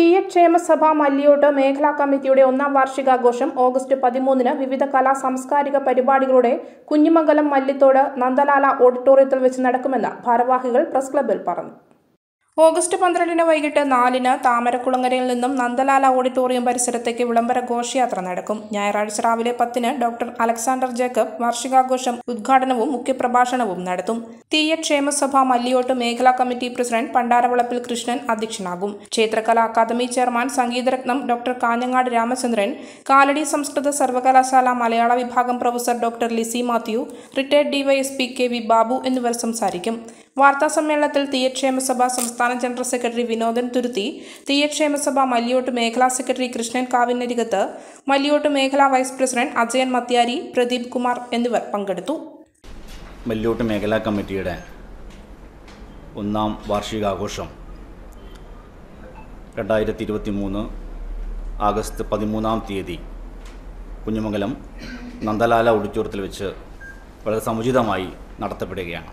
തീയക്ഷേമ സഭ മല്ലിയോട്ട് മേഖലാ കമ്മിറ്റിയുടെ ഒന്നാം വാർഷികാഘോഷം ഓഗസ്റ്റ് 13-ന് വിവിധ കലാ സാംസ്കാരിക പരിപാടികളുടെ കുഞ്ഞിമംഗലം മല്ലിത്തോട് നന്ദലാല ഓഡിറ്റോറിയത്തിൽ വെച്ച് നടക്കുമെന്ന് ഭാരവാഹികൾ പ്രസ് ക്ലബ്ബിൽ പറഞ്ഞു. ഓഗസ്റ്റ് 12-ന് വൈകിട്ട് 4-ന് താമരക്കുളങ്ങരയിൽ നിന്നും നന്ദലാല ഓഡിറ്റോറിയം പരിസരത്തേക്ക് വിളംബര ഘോഷയാത്ര നടക്കും. ഞായറാഴ്ച രാവിലെ 10-ന് ഡോക്ടർ അലക്സാണ്ടർ ജേക്കബ് വാർഷികാഘോഷം ഉദ്ഘാടനവും മുഖ്യപ്രഭാഷണവും നടത്തും. തീയക്ഷേമസഭ മല്ലിയോട്ട് മേഖലാ കമ്മിറ്റി പ്രസിഡന്റ് പണ്ടാരവളപ്പിൽ കൃഷ്ണൻ അധ്യക്ഷനാകും. ക്ഷേത്രകലാ academy chairman സംഗീതരത്നം doctor Kanhangad Ramachandran, Kalady സംസ്കൃത സർവകലാശാല മലയാള വിഭാഗം professor doctor Lissy Mathew, retired DYSP KV Babu എന്നിവർ സംസാരിക്കും. വാർത്താസമ്മേളനത്തിൽ തീയക്ഷേമസഭ സംസ്ഥാന ജനറൽ സെക്രട്ടറി വിനോദൻ തുരുത്തി, തീയക്ഷേമസഭ മല്ലിയോട്ട് മേഖലാ സെക്രട്ടറി കൃഷ്ണൻ കാവിനരികത്ത്, മല്ലിയോട്ട് മേഖലാ വൈസ് പ്രസിഡന്റ് അജയൻ മത്യാരി, പ്രദീപ് കുമാർ എന്നിവർ പങ്കെടുത്തു. മല്ലിയോട്ട് മേഖലാ കമ്മിറ്റിയുടെ ഒന്നാം വാർഷികാഘോഷം 2023 ആഗസ്റ്റ് 13-ാം തീയതി കുഞ്ഞിമംഗലം നന്ദലാല ഓഡിറ്റോറിയത്തിൽ വെച്ച് വളരെ സമുചിതമായി നടത്തപ്പെടുകയാണ്.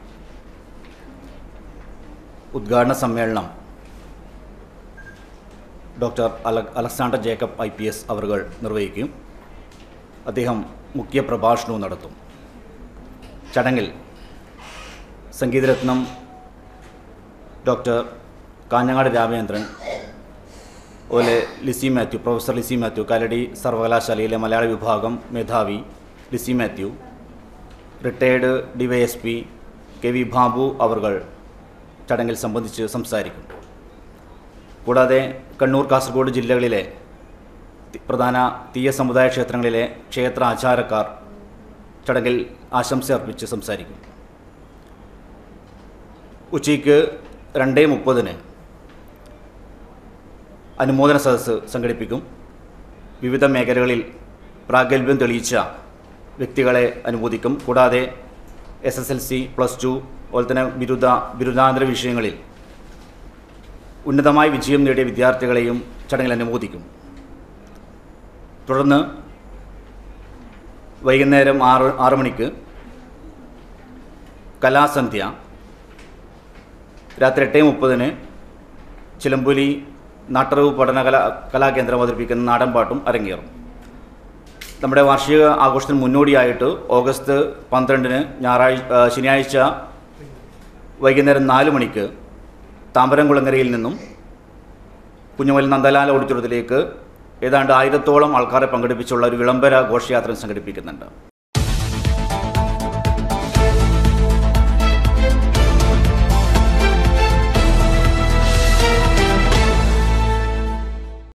ഉദ്ഘാടന സമ്മേളനം ഡോക്ടർ അലക്സാണ്ടർ ജേക്കബ് IPS അവറുകൾ നിർവഹിക്കും. അദ്ദേഹം മുഖ്യപ്രഭാഷണവും നടത്തും. ചടങ്ങിൽ സംഗീതരത്നം ഡോക്ടർ കാഞ്ഞങ്ങാട് രാമചന്ദ്രൻ, അതുപോലെ ലിസി മാത്യു, പ്രൊഫസർ ലിസി മാത്യു, കാലടി സർവകലാശാലയിലെ മലയാള വിഭാഗം മേധാവി Lissy Mathew, retired DYSP KV Babu അവറുകൾ ചടങ്ങിൽ സംബന്ധിച്ച് സംസാരിക്കും. കൂടാതെ കണ്ണൂർ, കാസർഗോഡ് ജില്ലകളിലെ പ്രധാന തീയ സമുദായ ക്ഷേത്രങ്ങളിലെ ക്ഷേത്ര ആചാരക്കാർ ചടങ്ങിൽ ആശംസ അർപ്പിച്ച് സംസാരിക്കും. ഉച്ചയ്ക്ക് 2:30-ന് അനുമോദന സദസ്സ് സംഘടിപ്പിക്കും. വിവിധ മേഖലകളിൽ പ്രാഗൽഭ്യം തെളിയിച്ച വ്യക്തികളെ അനുമോദിക്കും. കൂടാതെ SSLC, പ്ലസ് 2 അതുപോലെ തന്നെ ബിരുദാനന്തര വിഷയങ്ങളിൽ ഉന്നതമായ വിജയം നേടിയ വിദ്യാർത്ഥികളെയും ചടങ്ങിൽ അനുമോദിക്കും. തുടർന്ന് വൈകുന്നേരം 6 മണിക്ക് കലാസന്ധ്യ, രാത്രി 8:30-ന് ചിലമ്പുലി നാട്ടറിവ് പഠന കലാകേന്ദ്രം അവതരിപ്പിക്കുന്ന നാടൻപാട്ടും അരങ്ങേറും. നമ്മുടെ വാർഷിക ആഘോഷത്തിന് മുന്നോടിയായിട്ട് ഓഗസ്റ്റ് 12-ന് ശനിയാഴ്ച വൈകുന്നേരം 4 മണിക്ക് താമരംകുളങ്ങരയിൽ നിന്നും കുഞ്ഞുമംഗലം നന്ദലാല ഓഡിറ്റോറിയത്തിലേക്ക് ഏതാണ്ട് 1000-ഓളം ആൾക്കാരെ പങ്കെടുപ്പിച്ചുള്ള ഒരു വിളംബര ഘോഷയാത്ര സംഘടിപ്പിക്കുന്നുണ്ട്.